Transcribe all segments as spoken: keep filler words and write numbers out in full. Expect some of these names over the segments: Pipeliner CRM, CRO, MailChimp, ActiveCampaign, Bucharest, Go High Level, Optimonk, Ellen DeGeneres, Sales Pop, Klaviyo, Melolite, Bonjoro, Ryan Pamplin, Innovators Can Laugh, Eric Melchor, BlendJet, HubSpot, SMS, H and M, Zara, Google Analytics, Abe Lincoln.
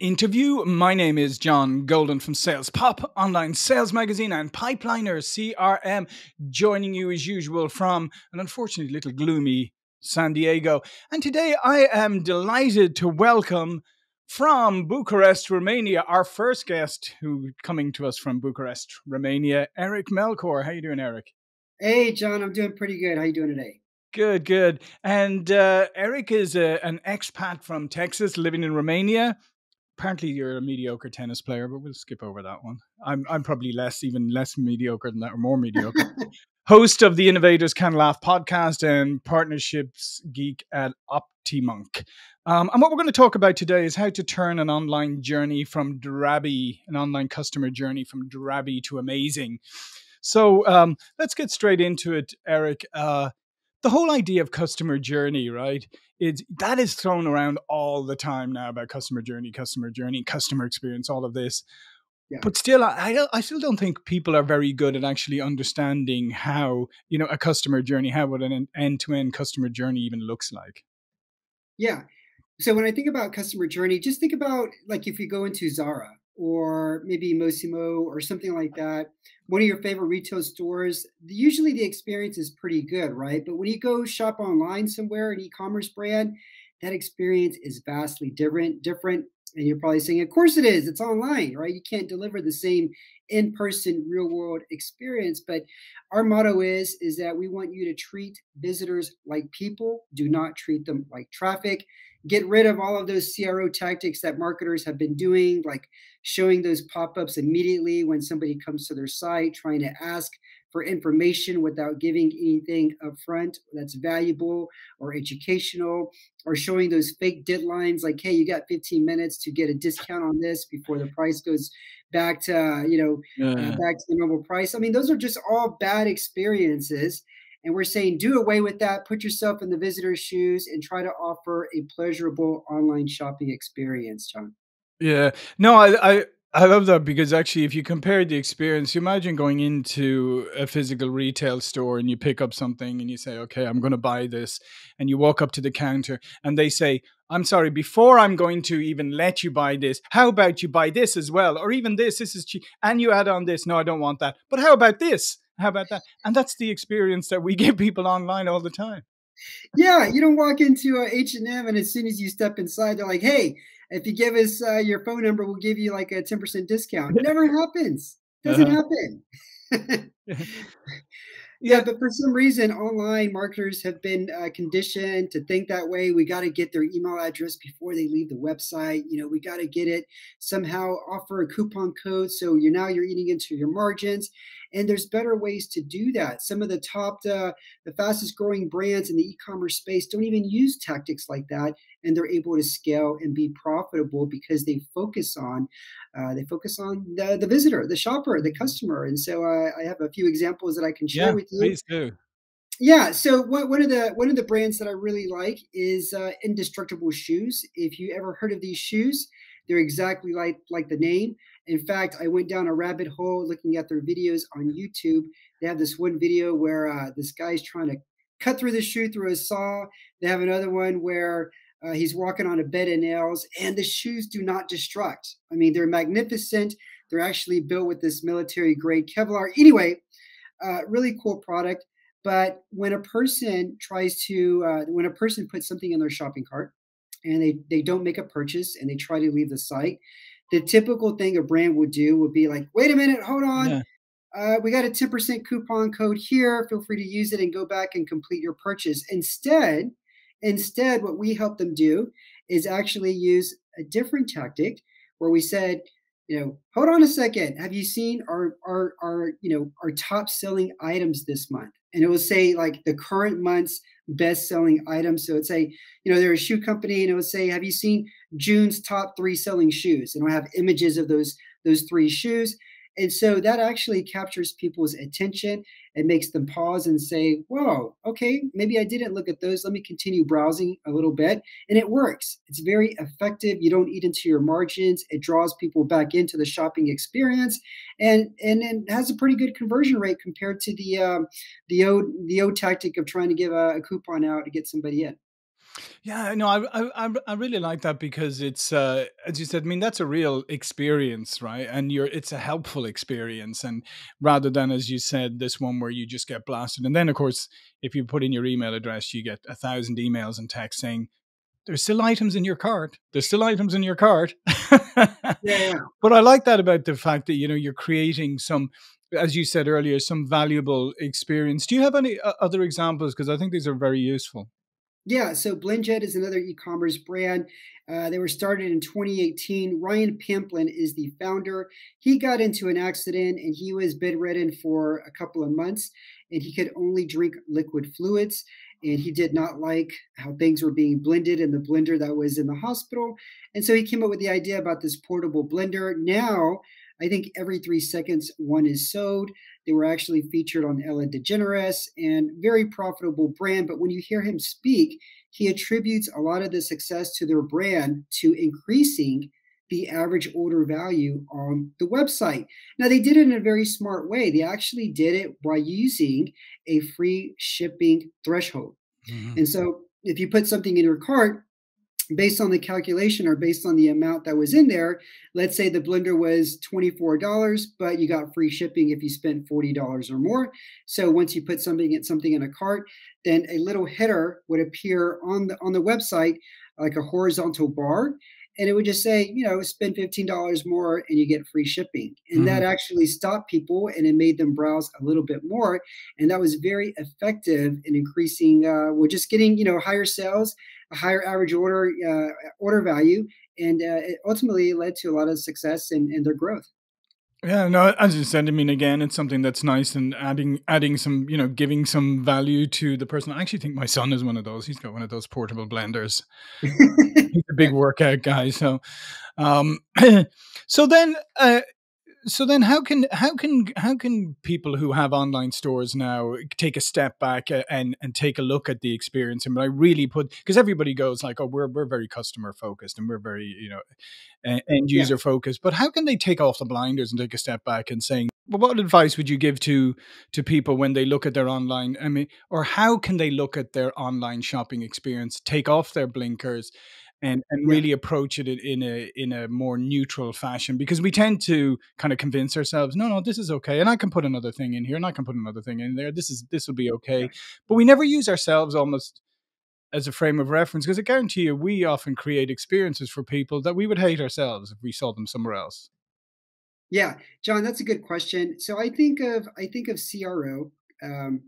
Interview. My name is John Golden from Sales Pop, online sales magazine, and Pipeliner C R M, joining you as usual from an unfortunately little gloomy San Diego. And today I am delighted to welcome from Bucharest, Romania, our first guest who coming to us from Bucharest, Romania, Eric Melchor. How you doing, Eric? Hey, John. I'm doing pretty good. How you doing today? Good, good. And uh, Eric is a, an expat from Texas living in Romania. Apparently you're a mediocre tennis player, but we'll skip over that one. I'm I'm probably less, even less mediocre than that, or more mediocre. Host of the Innovators Can Laugh podcast and partnerships geek at Optimonk. Um, and what we're going to talk about today is how to turn an online journey from drabby, an online customer journey from drabby to amazing. So um, let's get straight into it, Eric. Uh, The whole idea of customer journey, right? It's, that is thrown around all the time now about customer journey, customer journey, customer experience, all of this. Yeah. But still, I, I still don't think people are very good at actually understanding how, you know, a customer journey, how what an end-to-end customer journey even looks like. Yeah. So when I think about customer journey, just think about like if you go into Zara or maybe Mossimo or something like that, one of your favorite retail stores, usually the experience is pretty good, right? But when you go shop online somewhere, an e-commerce brand, that experience is vastly different, different. And you're probably saying, of course it is, it's online, right? You can't deliver the same in-person real world experience. But our motto is, is that we want you to treat visitors like people, do not treat them like traffic. Get rid of all of those C R O tactics that marketers have been doing, like showing those pop-ups immediately when somebody comes to their site, trying to ask for information without giving anything up front that's valuable or educational, or showing those fake deadlines like, hey, you got fifteen minutes to get a discount on this before the price goes back to, you know, uh, back to the normal price. I mean, those are just all bad experiences. And we're saying, do away with that, put yourself in the visitor's shoes and try to offer a pleasurable online shopping experience, John. Yeah, no, I, I, I love that, because actually, if you compare the experience, you imagine going into a physical retail store and you pick up something and you say, okay, I'm going to buy this. And you walk up to the counter and they say, I'm sorry, before I'm going to even let you buy this, how about you buy this as well? Or even this, this is cheap. And you add on this. No, I don't want that. But how about this? How about that? And that's the experience that we give people online all the time. Yeah, you don't walk into H and M and as soon as you step inside, they're like, hey, if you give us uh, your phone number, we'll give you like a ten percent discount. It never happens. It doesn't uh-huh. happen. Yeah, but for some reason, online marketers have been uh, conditioned to think that way. We got to get their email address before they leave the website. You know, we got to get it somehow, offer a coupon code. So you're now you're eating into your margins. And there's better ways to do that. Some of the top, uh, the fastest growing brands in the e-commerce space don't even use tactics like that. And they're able to scale and be profitable because they focus on uh, they focus on the, the visitor, the shopper, the customer. And so uh, I have a few examples that I can share yeah, with you. Please do. Yeah. So what, one of the one of the brands that I really like is uh, Indestructible Shoes. If you ever heard of these shoes, they're exactly like like the name. In fact, I went down a rabbit hole looking at their videos on YouTube. They have this one video where uh, this guy's trying to cut through the shoe through a saw. They have another one where Uh, he's walking on a bed of nails, and the shoes do not destruct. I mean, they're magnificent. They're actually built with this military-grade Kevlar. Anyway, uh, really cool product. But when a person tries to, uh, when a person puts something in their shopping cart, and they they don't make a purchase, and they try to leave the site, the typical thing a brand would do would be like, "Wait a minute, hold on." Yeah. Uh, we got a ten percent coupon code here. Feel free to use it and go back and complete your purchase. Instead. Instead, what we help them do is actually use a different tactic where we said, you know, hold on a second. Have you seen our, our, our, you know, our top selling items this month? And it will say like the current month's best selling items. So it's say, you know, they're a shoe company and it will say, have you seen June's top three selling shoes? And we'll have images of those, those three shoes. And so that actually captures people's attention. It makes them pause and say, whoa, okay, maybe I didn't look at those. Let me continue browsing a little bit. And it works. It's very effective. You don't eat into your margins. It draws people back into the shopping experience, and and, and has a pretty good conversion rate compared to the um, the old the old tactic of trying to give a, a coupon out to get somebody in. Yeah, no, I I I really like that because it's uh, as you said. I mean, that's a real experience, right? And you're it's a helpful experience, and rather than, as you said, this one where you just get blasted. And then, of course, if you put in your email address, you get a thousand emails and texts saying, "There's still items in your cart. There's still items in your cart." Yeah. But I like that about the fact that you know you're creating some, as you said earlier, some valuable experience. Do you have any other examples? Because I think these are very useful. Yeah, so BlendJet is another e-commerce brand. Uh, they were started in twenty eighteen. Ryan Pamplin is the founder. He got into an accident and he was bedridden for a couple of months and he could only drink liquid fluids. And he did not like how things were being blended in the blender that was in the hospital. And so he came up with the idea about this portable blender. Now, I think every three seconds, one is sewed. They were actually featured on Ellen DeGeneres and very profitable brand. But when you hear him speak, he attributes a lot of the success to their brand to increasing the average order value on the website. Now, they did it in a very smart way. They actually did it by using a free shipping threshold. Mm-hmm. And so if you put something in your cart, based on the calculation or based on the amount that was in there, let's say the blender was twenty-four dollars, but you got free shipping if you spent forty dollars or more. So once you put something something in a cart, then a little header would appear on the on the website, like a horizontal bar, and it would just say, you know, spend fifteen dollars more and you get free shipping. And mm-hmm. that actually stopped people and it made them browse a little bit more. And that was very effective in increasing, uh, we're just getting, you know, higher sales, a higher average order, uh, order value. And uh, it ultimately led to a lot of success and, and their growth. Yeah, no, as you said, I mean, again, it's something that's nice and adding, adding some, you know, giving some value to the person. I actually think my son is one of those. He's got one of those portable blenders. He's a big workout guy. So, um, so then, uh, so then, how can how can how can people who have online stores now take a step back and and take a look at the experience and like really put, because everybody goes like, oh, we're we're very customer focused and we're very you know end user yeah. focused, but how can they take off the blinders and take a step back and saying, well, what advice would you give to to people when they look at their online, I mean, or how can they look at their online shopping experience, take off their blinkers, and and really yeah. approach it in a in a more neutral fashion, because we tend to kind of convince ourselves, no, no, this is okay, and I can put another thing in here, and I can put another thing in there. This is this will be okay, right. But we never use ourselves almost as a frame of reference, because I guarantee you, we often create experiences for people that we would hate ourselves if we saw them somewhere else. Yeah, John, that's a good question. So I think of I think of C R O. Um,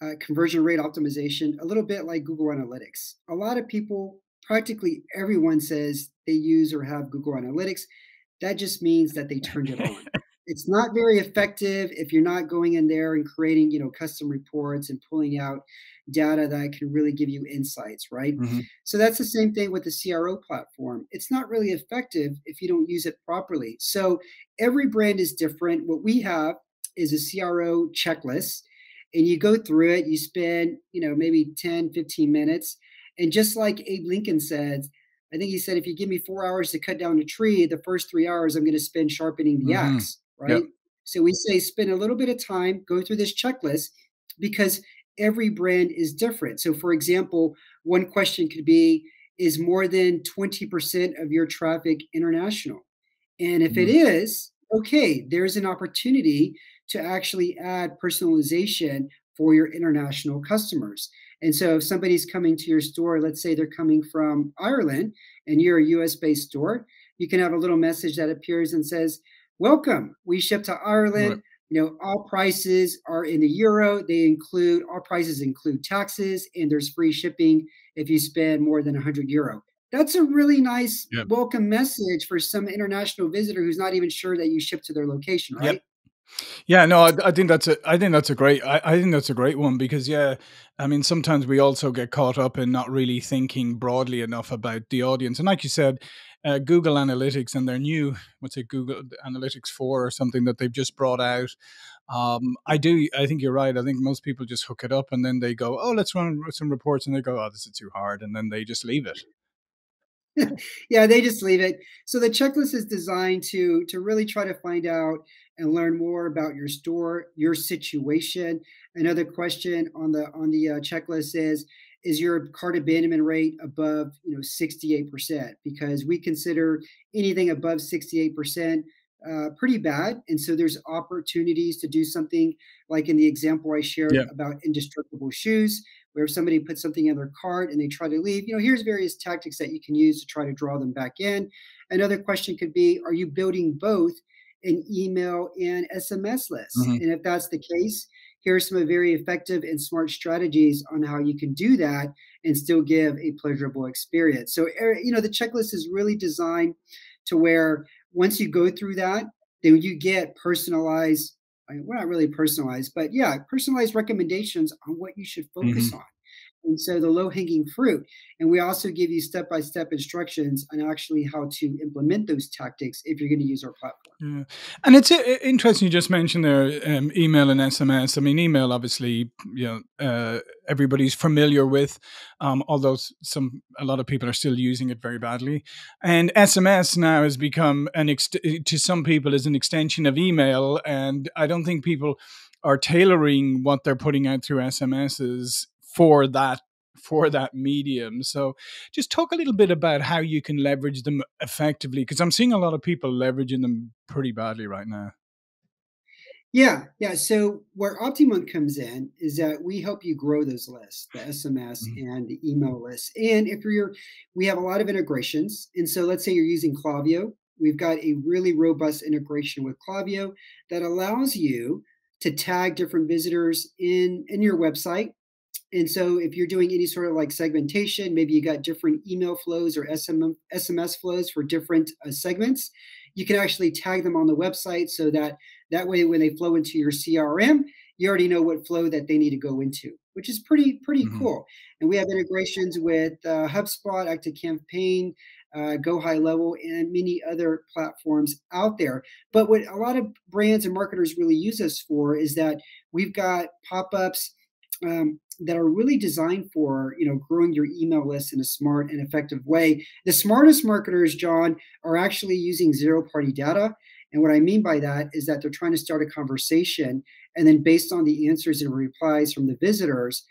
uh, conversion rate optimization, a little bit like Google Analytics. A lot of people, practically everyone, says they use or have Google Analytics. That just means that they turned it on. It's not very effective if you're not going in there and creating, you know, custom reports and pulling out data that can really give you insights, right? Mm-hmm. So that's the same thing with the C R O platform. It's not really effective if you don't use it properly. So every brand is different. What we have is a C R O checklist, and you go through it, you spend, you know, maybe ten, fifteen minutes. And just like Abe Lincoln said, I think he said, if you give me four hours to cut down a tree, the first three hours I'm going to spend sharpening the mm-hmm. axe, right? Yep. So we say spend a little bit of time, go through this checklist, because every brand is different. So for example, one question could be, is more than twenty percent of your traffic international? And if mm-hmm. it is, okay, there's an opportunity to actually add personalization for your international customers. And so if somebody's coming to your store, let's say they're coming from Ireland and you're a U S-based store, you can have a little message that appears and says, welcome, we ship to Ireland. Right. You know, all prices are in the euro. They include, all prices include taxes, and there's free shipping if you spend more than one hundred euro. That's a really nice yep. welcome message for some international visitor who's not even sure that you ship to their location, right? Yep. Yeah, no, I, I think that's a, I think that's a great, I, I think that's a great one, because yeah, I mean, sometimes we also get caught up in not really thinking broadly enough about the audience. And like you said, uh, Google Analytics and their new, what's it, Google Analytics four or something that they've just brought out. Um, I do, I think you're right. I think most people just hook it up and then they go, oh, let's run some reports, and they go, oh, this is too hard, and then they just leave it. Yeah, they just leave it. So the checklist is designed to to really try to find out and learn more about your store, your situation. Another question on the on the uh, checklist is, is your cart abandonment rate above, you know, sixty-eight percent? Because we consider anything above sixty-eight percent uh, pretty bad. And so there's opportunities to do something like in the example I shared yeah. about indestructible shoes, where if somebody puts something in their cart and they try to leave, you know, here's various tactics that you can use to try to draw them back in. Another question could be, are you building both an email and S M S list? Mm-hmm. And if that's the case, here are some very effective and smart strategies on how you can do that and still give a pleasurable experience. So, you know, the checklist is really designed to where once you go through that, then you get personalized, I mean, we're not really personalized, but yeah, personalized recommendations on what you should focus mm-hmm. on. And so the low hanging fruit. And we also give you step-by-step instructions on actually how to implement those tactics if you're going to use our platform. Yeah. And it's interesting you just mentioned there, um, email and S M S. I mean, email, obviously, you know, uh, everybody's familiar with, um, although some a lot of people are still using it very badly. And S M S now has become, an ex- to some people, is an extension of email. And I don't think people are tailoring what they're putting out through S M Ses for that for that medium. So just talk a little bit about how you can leverage them effectively, because I'm seeing a lot of people leveraging them pretty badly right now. Yeah, yeah. So where Optimonk comes in is that we help you grow those lists, the S M S mm-hmm. and the email lists. And if you're, we have a lot of integrations. And so let's say you're using Klaviyo. We've got a really robust integration with Klaviyo that allows you to tag different visitors in, in your website. And so if you're doing any sort of like segmentation, maybe you got different email flows or S M S flows for different uh, segments, you can actually tag them on the website so that that way when they flow into your C R M, you already know what flow that they need to go into, which is pretty, pretty mm-hmm. cool. And we have integrations with uh, HubSpot, ActiveCampaign, uh, Go High Level, and many other platforms out there. But what a lot of brands and marketers really use us for is that we've got pop-ups um, that are really designed for, you know, growing your email list in a smart and effective way. The smartest marketers, John, are actually using zero-party data. And what I mean by that is that they're trying to start a conversation. And then based on the answers and replies from the visitors,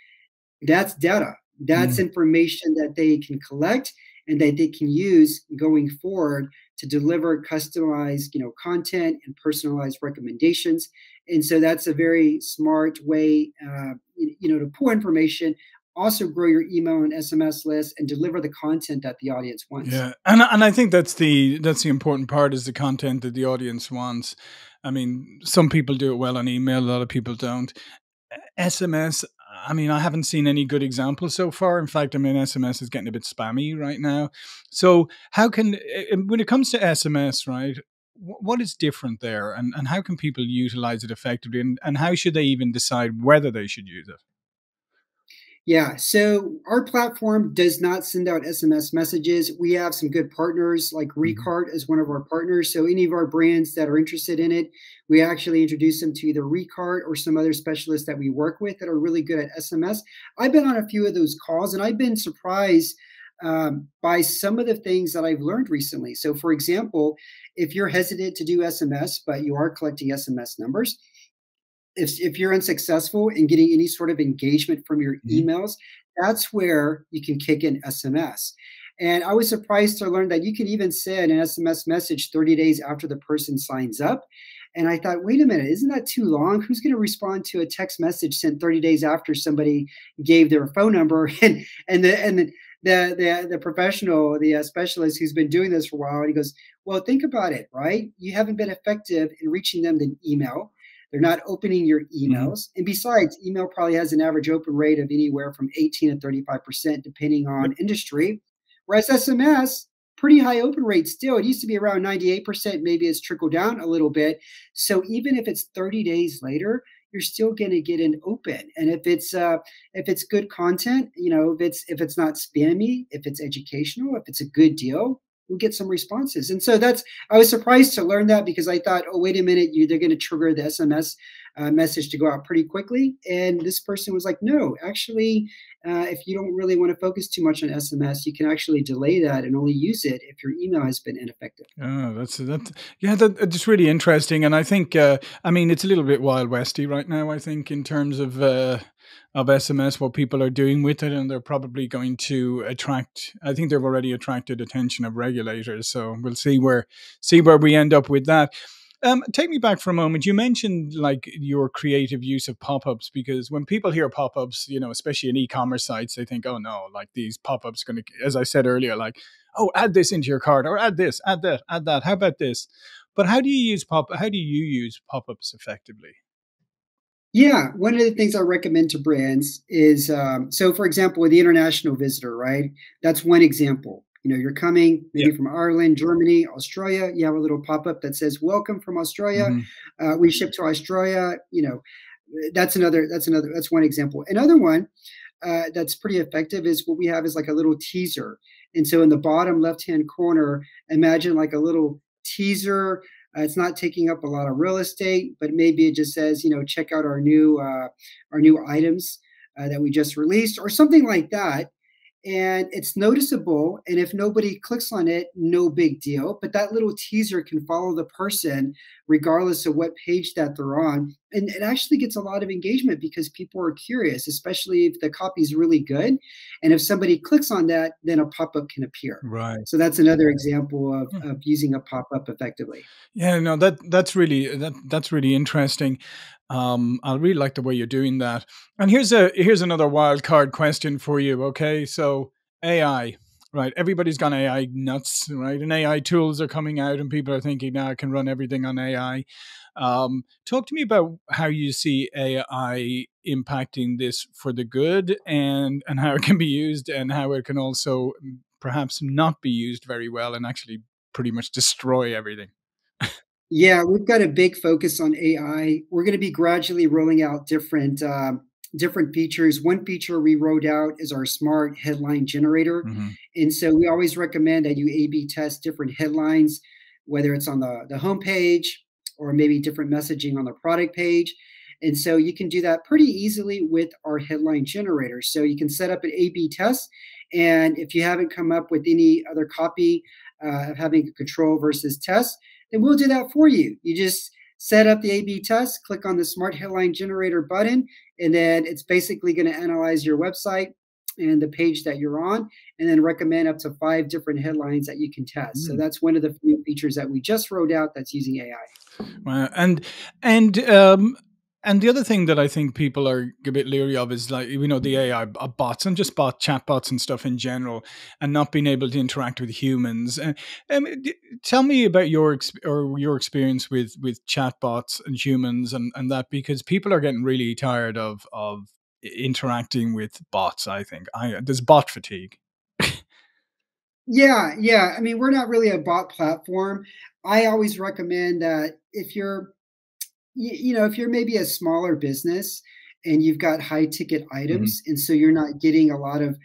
that's data. That's mm-hmm. information that they can collect and that they can use going forward to deliver customized, you know, content and personalized recommendations. And so that's a very smart way, uh, you, you know, to pull information, also grow your email and S M S list, and deliver the content that the audience wants. Yeah, and and I think that's the that's the important part, is the content that the audience wants. I mean, some people do it well on email, a lot of people don't. S M S. I mean, I haven't seen any good examples so far. In fact, I mean, S M S is getting a bit spammy right now. So how can, when it comes to S M S, right, what is different there, and, and how can people utilize it effectively, and, and how should they even decide whether they should use it? Yeah, so our platform does not send out S M S messages. We have some good partners, like Recart is one of our partners. So any of our brands that are interested in it, we actually introduce them to either Recart or some other specialists that we work with that are really good at S M S. I've been on a few of those calls, and I've been surprised um, by some of the things that I've learned recently. So, for example, if you're hesitant to do S M S, but you are collecting S M S numbers, If, if you're unsuccessful in getting any sort of engagement from your emails, that's where you can kick in S M S. And I was surprised to learn that you can even send an S M S message thirty days after the person signs up. And I thought, wait a minute, isn't that too long? Who's going to respond to a text message sent thirty days after somebody gave their phone number? And and the and the the the, the professional, the uh, specialist who's been doing this for a while, and he goes, well, think about it, right? You haven't been effective in reaching them with email. They're not opening your emails. And besides, email probably has an average open rate of anywhere from eighteen to thirty-five percent, depending on industry. Whereas S M S, pretty high open rate still. It used to be around ninety-eight percent. Maybe it's trickled down a little bit. So even if it's thirty days later, you're still going to get an open. And if it's uh, if it's good content, you know, if it's if it's not spammy, if it's educational, if it's a good deal, we'll get some responses. And so that's, I was surprised to learn that, because I thought, oh, wait a minute, you, they're going to trigger the S M S uh, message to go out pretty quickly. And this person was like, no, actually, uh, if you don't really want to focus too much on S M S, you can actually delay that and only use it if your email has been ineffective. Oh, that's, that's yeah, that, that's really interesting. And I think, uh, I mean, it's a little bit Wild Westy right now, I think, in terms of, uh, of S M S, what people are doing with it, and they're probably going to attract, I think they've already attracted attention of regulators. So we'll see where, see where we end up with that. Um, take me back for a moment. You mentioned like your creative use of pop-ups, because when people hear pop-ups, you know, especially in e-commerce sites, they think, oh no, like these pop-ups going to, as I said earlier, like, oh, add this into your cart, or add this, add that, add that. How about this? But how do you use pop? How do you use pop-ups effectively? Yeah, one of the things I recommend to brands is um, so, for example, with the international visitor, right? That's one example. You know, you're coming maybe yeah. from Ireland, Germany, Australia. You have a little pop-up that says "Welcome from Australia." Mm-hmm. uh, we ship to Australia. You know, that's another. That's another. That's one example. Another one uh, that's pretty effective is what we have is like a little teaser. And so, in the bottom left-hand corner, imagine like a little teaser. Uh, it's not taking up a lot of real estate, but maybe it just says, you know, check out our new uh, our new items uh, that we just released, or something like that. And it's noticeable. And if nobody clicks on it, no big deal. But that little teaser can follow the person regardless of what page that they're on. And it actually gets a lot of engagement because people are curious, especially if the copy is really good. And if somebody clicks on that, then a pop-up can appear. Right. So that's another example of, yeah. of using a pop-up effectively. Yeah, no, that that's really that that's really interesting. Um, I really like the way you're doing that. And here's a here's another wild card question for you. Okay, so A I, right? Everybody's gone A I nuts, right? And A I tools are coming out, and people are thinking, now I can run everything on A I. Um, talk to me about how you see A I impacting this for the good, and and how it can be used, and how it can also perhaps not be used very well, and actually pretty much destroy everything. Yeah, we've got a big focus on A I. We're going to be gradually rolling out different uh, different features. One feature we rolled out is our smart headline generator. Mm-hmm. And so we always recommend that you A B test different headlines, whether it's on the, the homepage or maybe different messaging on the product page. And so you can do that pretty easily with our headline generator. So you can set up an A B test. And if you haven't come up with any other copy uh, of having a control versus test, then we'll do that for you. You just set up the A B test, click on the Smart Headline Generator button, and then it's basically going to analyze your website and the page that you're on, and then recommend up to five different headlines that you can test. Mm. So that's one of the few features that we just rolled out that's using A I. Wow. And, and, um, And the other thing that I think people are a bit leery of is like, you know, the A I bots and just bot chatbots and stuff in general, and not being able to interact with humans. And, and tell me about your or your experience with with chatbots and humans and, and that, because people are getting really tired of of interacting with bots. I think I, there's bot fatigue. Yeah, yeah. I mean, we're not really a bot platform. I always recommend that if you're You know, if you're maybe a smaller business and you've got high ticket items, mm-hmm. and so you're not getting a lot of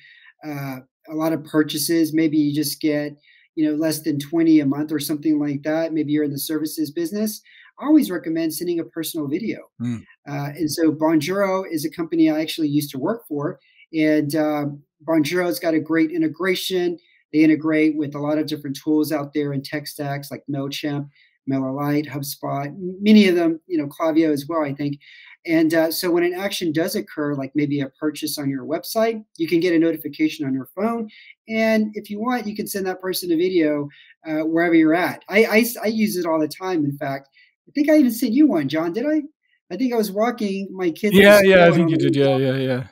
uh, a lot of purchases, maybe you just get, you know, less than twenty a month or something like that. Maybe you're in the services business. I always recommend sending a personal video. Mm. Uh, and so Bonjoro is a company I actually used to work for, and uh, Bonjoro's got a great integration. They integrate with a lot of different tools out there in tech stacks like MailChimp, Melolite, HubSpot, many of them, you know, Klaviyo as well, I think. And uh, so when an action does occur, like maybe a purchase on your website, you can get a notification on your phone. And if you want, you can send that person a video uh, wherever you're at. I, I, I use it all the time. In fact, I think I even sent you one, John, did I? I think I was walking my kids. Yeah, yeah, I think you did. Yeah, yeah, yeah.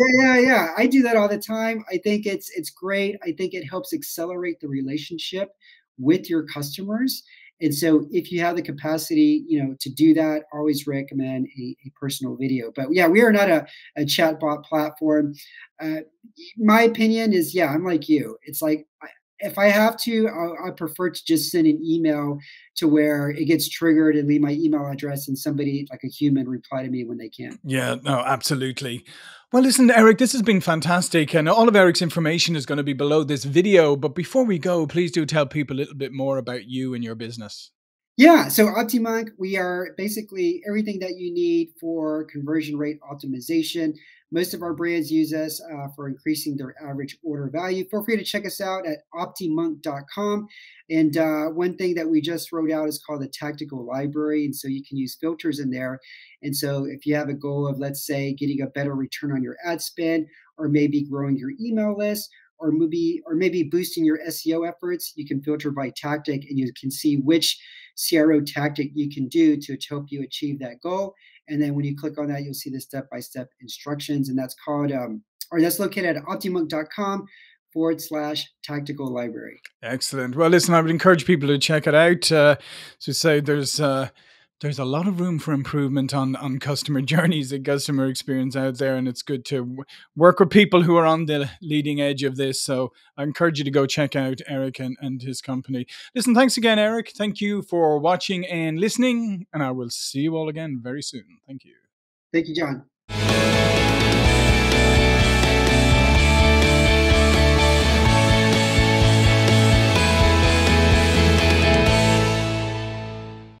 Yeah, yeah, yeah. I do that all the time. I think it's it's great. I think it helps accelerate the relationship with your customers. And so if you have the capacity, you know, to do that, always recommend a, a personal video. But yeah, we are not a, a chatbot platform. Uh, my opinion is, yeah, I'm like you. It's like, if I have to, I, I prefer to just send an email to where it gets triggered and leave my email address and somebody like a human reply to me when they can. Yeah, no, absolutely. Well, listen, Eric, this has been fantastic. And all of Eric's information is going to be below this video. But before we go, please do tell people a little bit more about you and your business. Yeah, so Optimonk, we are basically everything that you need for conversion rate optimization. Most of our brands use us uh, for increasing their average order value. Feel free to check us out at optimonk dot com. And uh, one thing that we just wrote out is called the tactical library. And so you can use filters in there. And so if you have a goal of, let's say, getting a better return on your ad spend, or maybe growing your email list, or maybe, or maybe boosting your S E O efforts, you can filter by tactic and you can see which C R O tactic you can do to help you achieve that goal. And then when you click on that, you'll see the step-by-step instructions. And that's called, um, or that's located at optimonk dot com forward slash tactical library. Excellent. Well, listen, I would encourage people to check it out. Uh, so say there's, uh, there's a lot of room for improvement on, on customer journeys and customer experience out there. And it's good to w work with people who are on the leading edge of this. So I encourage you to go check out Eric and, and his company. Listen, thanks again, Eric. Thank you for watching and listening. And I will see you all again very soon. Thank you. Thank you, John.